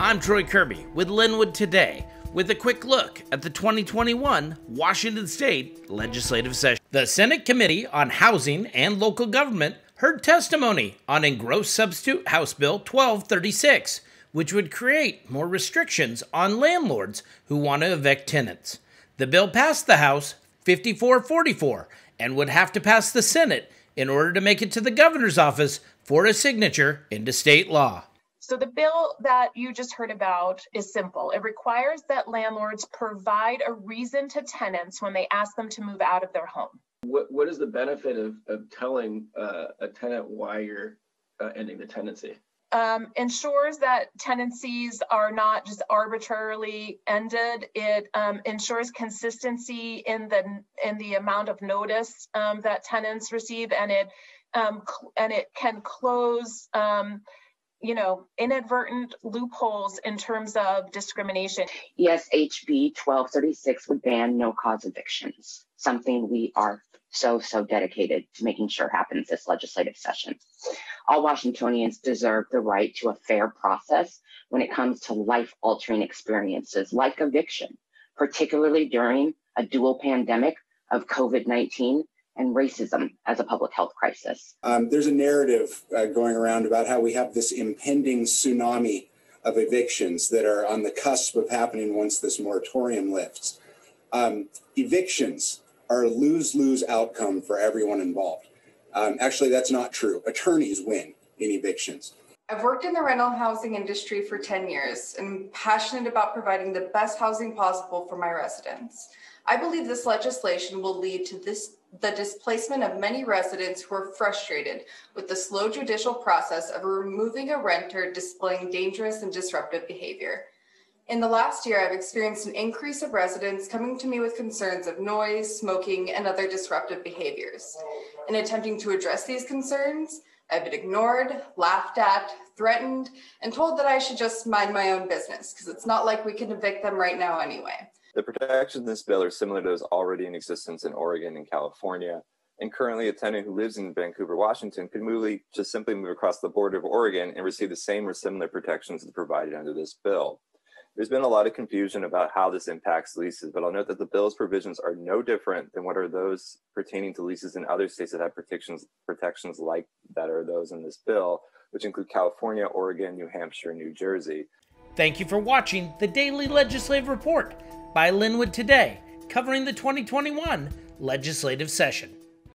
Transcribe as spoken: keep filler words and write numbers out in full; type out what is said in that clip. I'm Troy Kirby with Lynwood Today with a quick look at the twenty twenty-one Washington State legislative session. The Senate Committee on Housing and Local Government heard testimony on Engrossed Substitute House Bill twelve thirty-six, which would create more restrictions on landlords who want to evict tenants. The bill passed the House fifty-four forty-four and would have to pass the Senate in order to make it to the governor's office for a signature into state law. So the bill that you just heard about is simple. It requires that landlords provide a reason to tenants when they ask them to move out of their home. What, what is the benefit of, of telling uh, a tenant why you're uh, ending the tenancy? Um, ensures that tenancies are not just arbitrarily ended. It um, ensures consistency in the in the amount of notice um, that tenants receive, and it um, and it can close um, you know inadvertent loopholes in terms of discrimination. E S H B twelve thirty-six would ban no-cause evictions, something we are so, so dedicated to making sure happens this legislative session. All Washingtonians deserve the right to a fair process when it comes to life-altering experiences like eviction, particularly during a dual pandemic of COVID nineteen and racism as a public health crisis. Um, there's a narrative uh, going around about how we have this impending tsunami of evictions that are on the cusp of happening once this moratorium lifts. Um, evictions are a lose-lose outcome for everyone involved. Um, actually, that's not true. Attorneys win in evictions. I've worked in the rental housing industry for ten years and I'm passionate about providing the best housing possible for my residents. I believe this legislation will lead to this, the displacement of many residents who are frustrated with the slow judicial process of removing a renter displaying dangerous and disruptive behavior. In the last year, I've experienced an increase of residents coming to me with concerns of noise, smoking, and other disruptive behaviors. In attempting to address these concerns, I've been ignored, laughed at, threatened, and told that I should just mind my own business, because it's not like we can evict them right now anyway. The protections in this bill are similar to those already in existence in Oregon and California, and currently a tenant who lives in Vancouver, Washington, could move, just simply move across the border of Oregon and receive the same or similar protections as provided under this bill. There's been a lot of confusion about how this impacts leases, but I'll note that the bill's provisions are no different than what are those pertaining to leases in other states that have protections, protections like that are those in this bill, which include California, Oregon, New Hampshire, and New Jersey. Thank you for watching the Daily Legislative Report by Lynwood Today, covering the twenty twenty-one legislative session.